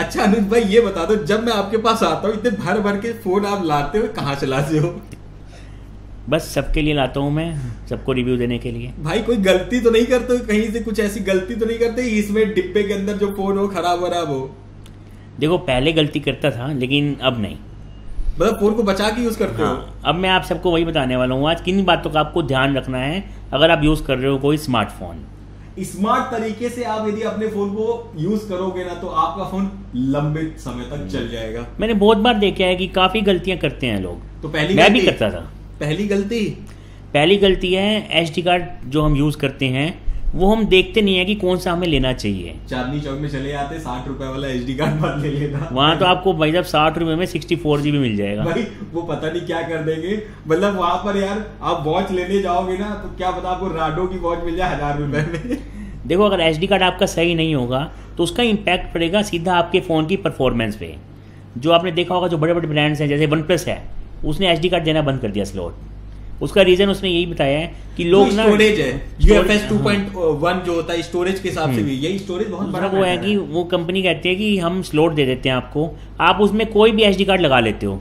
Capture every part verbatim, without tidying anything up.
अच्छा अनुज भाई ये बता दो, जब मैं आपके पास आता हूँ इतने भर भर के फोन आप लाते हो, कहाँ से लाते हो? बस सबके लिए लाता हूँ मैं, सबको रिव्यू देने के लिए। भाई कोई गलती तो नहीं करते कहीं से, कुछ ऐसी गलती तो नहीं करते इसमें डिब्बे के अंदर जो फोन हो खराब वराब हो? देखो पहले गलती करता था लेकिन अब नहीं, मतलब फोन को बचा के यूज करते हाँ। हो। अब मैं आप सबको वही बताने वाला हूँ आज, किन बातों का आपको ध्यान रखना है अगर आप यूज कर रहे हो कोई स्मार्टफोन। स्मार्ट तरीके से आप यदि अपने फोन को यूज करोगे ना तो आपका फोन लंबे समय तक चल जाएगा। मैंने बहुत बार देखा है कि काफी गलतियां करते हैं लोग, तो पहली मैं भी करता था। पहली गलती पहली गलती है एसडी कार्ड जो हम यूज करते हैं वो हम देखते नहीं है कि कौन सा हमें लेना चाहिए। चांदनी चौक में चले जाते साठ रुपए वाला एसडी कार्ड मत ले लेना, वहाँ तो आपको भाई साहब साठ रुपए में सिक्सटी फोर जीबी मिल जाएगा। भाई वो पता नहीं क्या कर देंगे, मतलब वहाँ पर यार आप वॉच लेने जाओगे ना तो क्या पता आपको राडो की वॉच मिल जाए हजार रुपए में। देखो अगर एसडी कार्ड आपका सही नहीं होगा तो उसका इम्पैक्ट पड़ेगा सीधा आपके फोन की परफॉर्मेंस पे। जो आपने देखा होगा जो बड़े बड़े ब्रांड्स हैं जैसे वन प्लस है, उसने एसडी कार्ड देना बंद कर दिया स्लॉट। उसका रीजन उसने यही बताया है कि लोग ना स्टोरेज है यूएफएस टू पॉइंट वन जो होता है स्टोरेज के हिसाब से भी यही स्टोरेज बहुत बड़ा वो है कि वो कंपनी कहती है कि हम स्लॉट दे देते हैं आपको, आप उसमें कोई भी एसडी कार्ड लगा लेते हो।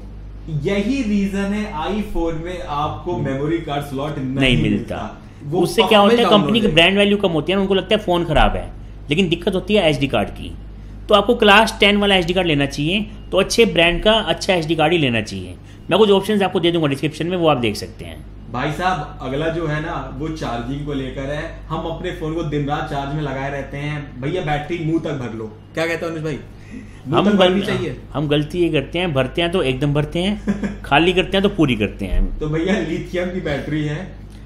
यही रीजन है आईफोन में आपको मेमोरी कार्ड स्लॉट नहीं मिलता, उससे क्या होता है कंपनी की ब्रांड वैल्यू कम होती है, उनको लगता है फोन खराब है, लेकिन दिक्कत होती है एसडी कार्ड की। तो आपको क्लास टेन वाला एसडी कार्ड लेना चाहिए, तो अच्छे ब्रांड का अच्छा एसडी कार्ड ही लेना चाहिए। मैं कुछ ऑप्शंस आपको दे दूंगा डिस्क्रिप्शन में, वो आप देख सकते हैं। भाई साहब अगला जो है ना वो चार्जिंग को लेकर है। हम अपने फोन को दिन रात चार्ज में लगाए रहते हैं, भैया बैटरी मुंह तक भर लो। क्या कहते हो अनुज भाई? हम गल... चाहिए हम गलती ये करते हैं, भरते हैं तो एकदम भरते हैं खाली करते हैं तो पूरी करते हैं। तो भैया लिथियम की बैटरी है,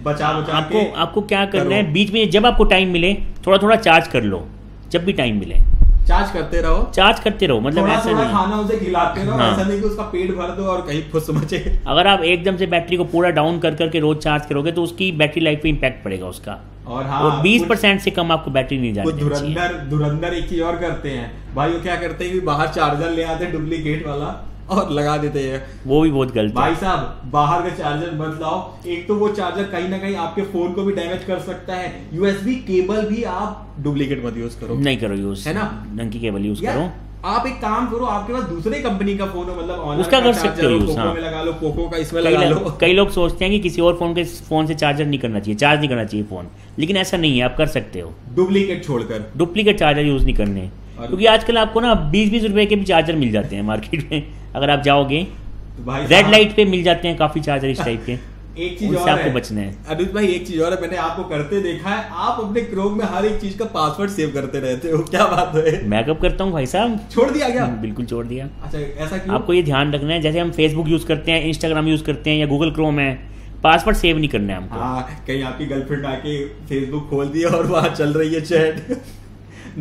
बचा बचा आपको आपको क्या करना है, बीच में जब आपको टाइम मिले थोड़ा थोड़ा चार्ज कर लो, जब भी टाइम मिले चार्ज करते रहो चार्ज करते रहो मतलब ऐसा नहीं खाना उसे खिलाते रहो, ऐसा नहीं कि उसका पेट भर दो और कहीं फुस मचे। अगर आप एकदम से बैटरी को पूरा डाउन कर करके रोज चार्ज करोगे तो उसकी बैटरी लाइफ पे इम्पैक्ट पड़ेगा उसका। और हाँ, और बीस परसेंट से कम आपको बैटरी नहीं जाती। धुरंधर धुरंधर एक ही और करते हैं भाई, वो क्या करते हैं बाहर चार्जर ले आते हैं डुप्लीकेट वाला और लगा देते हैं, वो भी बहुत गलत है। भाई साहब बाहर का चार्जर मत लाओ, एक तो वो चार्जर कहीं ना कहीं आपके फोन को भी डैमेज कर सकता है। यूएसबी केबल भी आप डुप्लीकेट मत यूज करो, नहीं करो यूज, है ना, नंकी केबल यूज करो। आप एक काम करो, आपके पास दूसरे कंपनी का फोन हो मतलब उसका कर सकते हो, पोको में लगा लो, पोको का इसमें लगा लो। कई लोग सोचते हैं कि किसी और फोन के फोन से चार्जर नहीं करना चाहिए, चार्ज नहीं करना चाहिए फोन, लेकिन ऐसा नहीं है, आप कर सकते हो डुप्लीकेट छोड़कर। डुप्लीकेट चार्जर यूज नहीं करने, क्योंकि आजकल आपको ना बीस बीस रुपए के भी चार्जर मिल जाते हैं मार्केट में, अगर आप जाओगे तो भाई रेड लाइट पे मिल जाते हैं काफी चार्जर इस टाइप के। एक चीज और आपको बचना है अनुज भाई, एक चीज और है, मैंने आपको करते देखा है, आप अपने क्रोम में हर एक चीज का पासवर्ड सेव करते रहते हो, क्या बात है? मैकअप करता हूँ भाई साहब। छोड़ दिया क्या? बिल्कुल छोड़ दिया। अच्छा ऐसा क्यों? आपको ये ध्यान रखना है, जैसे हम फेसबुक यूज करते हैं, इंस्टाग्राम यूज करते हैं या गूगल क्रोम है, पासवर्ड सेव नहीं करना है हमको। हाँ, कहीं आपकी गर्लफ्रेंड आके फेसबुक खोल दिया और वहाँ चल रही है चैट,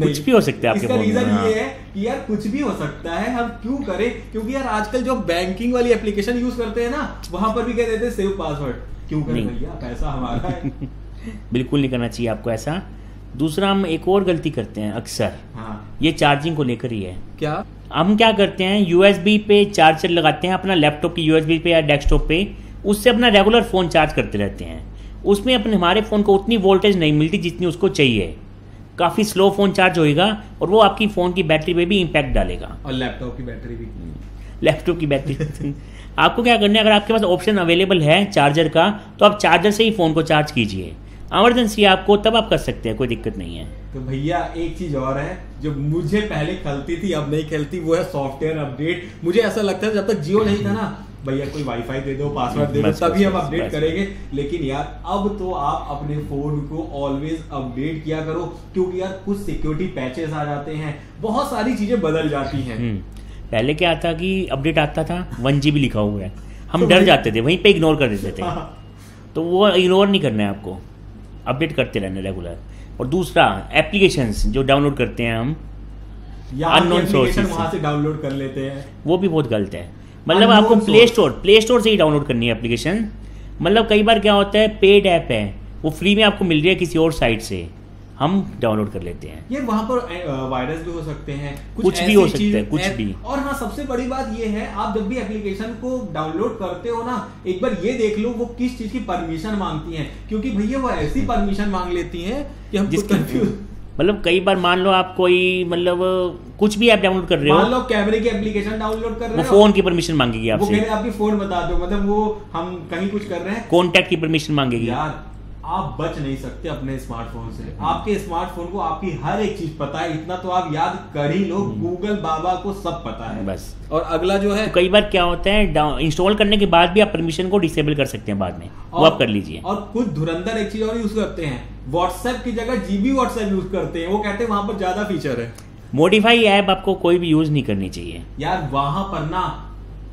कुछ भी हो सकता है आपके फोन में। इसका रीजन ये है कि यार कुछ भी हो सकता है, हम क्यों करें, क्योंकि यार आजकल जो बैंकिंग वाली एप्लीकेशन यूज करते हैं ना वहां पर भी कह देते हैं सेव पासवर्ड, क्यों करें भैया पैसा हमारा है। बिल्कुल नहीं करना चाहिए आपको ऐसा। दूसरा हम एक और गलती करते हैं अक्सर, हाँ। ये चार्जिंग को लेकर ही है। क्या हम क्या करते हैं, यूएसबी पे चार्जर लगाते हैं अपना लैपटॉप की यूएसबी पे या डेस्कटॉप पे, उससे अपना रेगुलर फोन चार्ज करते रहते हैं, उसमें अपने हमारे फोन को उतनी वोल्टेज नहीं मिलती जितनी उसको चाहिए, काफी स्लो फोन चार्ज होएगा और वो आपकी फोन की बैटरी पे भी इम्पैक्ट डालेगा और लैपटॉप की बैटरी भी। लैपटॉप की बैटरी आपको क्या करना है, अगर आपके पास ऑप्शन अवेलेबल है चार्जर का तो आप चार्जर से ही फोन को चार्ज कीजिए, इमरजेंसी आपको तब आप कर सकते हैं, कोई दिक्कत नहीं है। तो भैया एक चीज और है जो मुझे पहले खलती थी अब नहीं खलती, वो है सॉफ्टवेयर अपडेट। मुझे ऐसा लगता है जब तक जियो नहीं था ना भैया, कोई वाईफाई दे दो, पासवर्ड दे दो, तभी हम अपडेट करेंगे, लेकिन यार अब तो आप अपने फोन को ऑलवेज अपडेट किया करो, क्योंकि यार कुछ सिक्योरिटी पैचेस आ जाते हैं, बहुत सारी चीजें बदल जाती हैं। पहले क्या आता कि अपडेट आता था वन जीबी लिखा हुआ है, हम डर जाते थे, वहीं पे इग्नोर कर देते थे, तो वो इग्नोर नहीं करना है आपको, अपडेट करते रहना रेगुलर। और दूसरा एप्लीकेशंस जो डाउनलोड करते हैं हम अननोन सोर्सेस से डाउनलोड कर लेते हैं, वो भी बहुत गलत है। मतलब आपको प्ले स्टोर प्ले स्टोर से ही डाउनलोड करनी है एप्लीकेशन। मतलब कई बार क्या होता है पेड ऐप है वो फ्री में आपको मिल रही है किसी और साइट से, हम डाउनलोड कर लेते हैं, ये वहाँ पर वायरस भी हो सकते हैं, कुछ, कुछ भी हो सकते हैं, कुछ भी। और हाँ सबसे बड़ी बात ये है, आप जब भी एप्लीकेशन को डाउनलोड करते हो ना एक बार ये देख लो वो किस चीज की परमिशन मांगती है, क्योंकि भैया वो ऐसी परमिशन मांग लेती है कि हम कंफ्यूज मतलब कई बार मान लो आप कोई मतलब कुछ भी ऐप डाउनलोड कर रहे हो, मान लो कैमरे की एप्लीकेशन डाउनलोड कर रहे हो, वो फोन की परमिशन मांगेगी आपसे, वो आपकी फोन बता दो, मतलब वो हम कहीं कुछ कर रहे हैं, कॉन्टैक्ट की परमिशन मांगेगी। यार आप बच नहीं सकते अपने स्मार्टफोन से, आपके स्मार्टफोन को आपकी हर एक चीज पता है, इतना तो आप याद कर ही लो, गूगल बाबा को सब पता है बस। और अगला जो है, तो कई बार क्या होता है इंस्टॉल करने के बाद भी आप परमिशन को डिसेबल कर सकते हैं बाद में, और, वो आप कर लीजिए। और कुछ धुरंधर एक चीज और यूज करते हैं, व्हाट्सएप की जगह जीबी व्हाट्सएप यूज करते हैं, वो कहते हैं वहां पर ज्यादा फीचर है। मोडिफाई ऐप आपको कोई भी यूज नहीं करनी चाहिए यार, वहां पर ना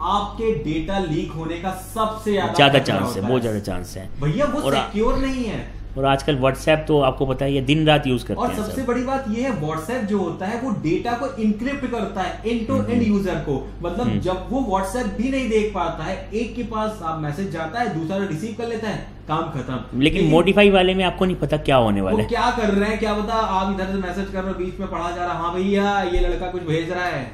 आपके डेटा लीक होने का सबसे ज्यादा चांस है, बहुत ज्यादा चांस है भैया, वो सिक्योर नहीं है। और आजकल व्हाट्सएप तो आपको पता है ये दिन रात यूज करते हैं। और सबसे बड़ी बात ये है, व्हाट्सएप जो होता है वो डेटा को इंक्रिप्ट करता है एंड टू एंड यूजर को, मतलब जब वो व्हाट्सएप भी नहीं देख पाता है, एक के पास आप मैसेज जाता है, दूसरा रिसीव कर लेता है, काम खत्म। लेकिन मॉडिफाई वाले में आपको नहीं पता क्या होने वाला है, क्या कर रहे हैं क्या पता, आप इधर से मैसेज कर रहे हो, बीच में पढ़ा जा रहा है, हाँ भैया ये लड़का कुछ भेज रहा है,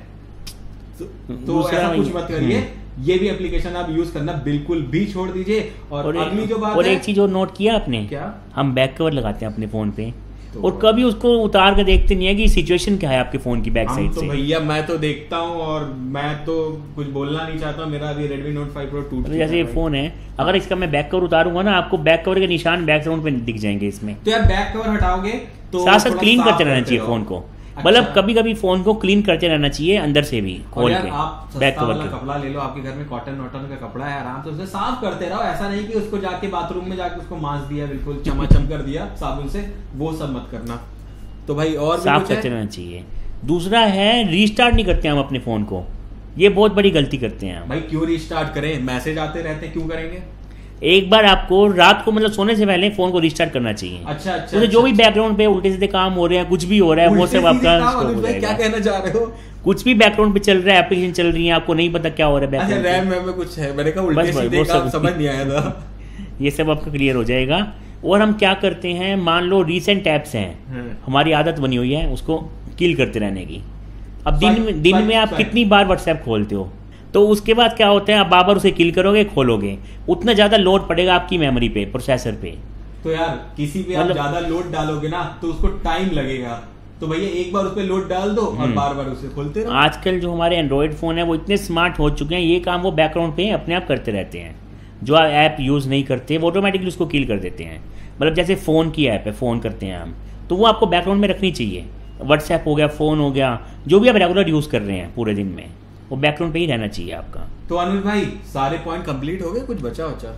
तो, तो ऐसा कुछ मत करिए, ये भी एप्लीकेशन आप यूज करना बिल्कुल भी छोड़ दीजिए। और, और अगली जो बात और है, एक चीज और नोट किया आपने, क्या हम बैक कवर लगाते हैं अपने फोन पे, तो और कभी उसको उतार कर देखते नहीं है कि सिचुएशन क्या है आपके फोन की बैक साइड से। तो भैया मैं तो देखता हूँ और मैं तो कुछ बोलना नहीं चाहता, मेरा अभी रेडमी नोट फाइव प्रो टूट गया, जैसे ये फोन है, अगर इसका मैं बैक कवर उतारूंगा ना, आपको बैक कवर के निशान बैकग्राउंड पे दिख जाएंगे इसमें, तो यार बैक कवर हटाओगे तो साथ साथ क्लीन करते रहना चाहिए फोन को, मतलब अच्छा। कभी कभी फोन को क्लीन करते रहना चाहिए अंदर से भी, खोल के बैक कवर का कपड़ा ले लो, आपके घर में कॉटन वॉटन का कपड़ा है, आराम से उसे साफ करते रहो, ऐसा नहीं कि उसको जाके बाथरूम में जाके उसको मांस दिया, बिल्कुल चमाचम कर दिया साबुन से, वो सब मत करना। तो भाई और साफ करते रहना चाहिए। दूसरा है रीस्टार्ट नहीं करते हम अपने फोन को, ये बहुत बड़ी गलती करते हैं भाई। क्यों रीस्टार्ट करें, मैसेज आते रहते हैं, क्यों करेंगे? एक बार आपको रात को मतलब सोने से पहले फोन को रिस्टार्ट करना चाहिए। अच्छा अच्छा, तो जो भी बैकग्राउंड पे उल्टे सीधे काम हो रहे हैं, कुछ भी हो रहा है, वो सब आपका क्या कहना चाह रहे हो, कुछ भी बैकग्राउंड पे चल रहा है, एप्लीकेशन चल रही है, आपको नहीं पता क्या हो रहा है, रैम में कुछ है, मैंने कहा उल्टे सीधे काम समझ नहीं आया था, ये सब आपका क्लियर हो जाएगा। और हम क्या करते हैं, मान लो रीसेंट ऐप्स हैं, हमारी आदत बनी हुई है उसको किल करते रहने की। अब दिन में दिन में आप कितनी बार व्हाट्सएप खोलते हो, तो उसके बाद क्या होता है, आप बार बार उसे किल करोगे, खोलोगे, उतना ज्यादा लोड पड़ेगा आपकी मेमोरी पे, प्रोसेसर पे। तो यार किसी पे आप ज्यादा लोड डालोगे ना तो उसको टाइम लगेगा, तो भैया एक बार उस पे लोड डाल दो और बार बार उसे खोलते रहो। आजकल जो हमारे एंड्रॉइड फोन है वो इतने स्मार्ट हो चुके हैं, ये काम वो बैकग्राउंड पे अपने आप करते रहते हैं, जो आप ऐप यूज नहीं करते वो ऑटोमेटिकली उसको किल कर देते हैं। मतलब जैसे फोन की ऐप है, फोन करते हैं हम, तो वो आपको बैकग्राउंड में रखनी चाहिए, व्हाट्सएप हो गया, फोन हो गया, जो भी आप रेगुलर यूज कर रहे हैं पूरे दिन में, वो बैकग्राउंड पे ही रहना चाहिए आपका। तो अनुज भाई सारे पॉइंट कंप्लीट हो गए, कुछ बचा बचा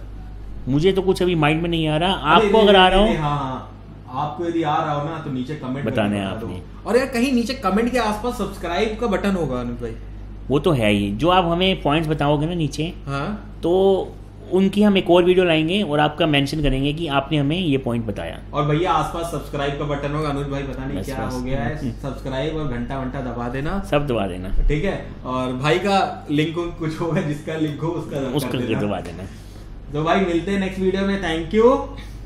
मुझे तो कुछ अभी माइंड में नहीं आ रहा, आपको अगर आ रहा हो, हाँ आपको यदि आ रहा हो ना तो नीचे कमेंट बताने आपने। और यार कहीं नीचे कमेंट के आसपास सब्सक्राइब का बटन होगा अनुज भाई, वो तो है ही, जो आप हमें पॉइंट्स बताओगे ना नीचे, हाँ तो उनकी हम एक और वीडियो लाएंगे और आपका मेंशन करेंगे कि आपने हमें ये पॉइंट बताया। और भैया आसपास सब्सक्राइब का बटन होगा, अनुज भाई पता नहीं क्या हो गया है, सब्सक्राइब और घंटा घंटा दबा देना, सब दबा देना, ठीक है। और भाई का लिंक कुछ होगा, जिसका लिंक हो उसका उसका दबा देना। तो भाई मिलते हैं नेक्स्ट वीडियो में, थैंक यू।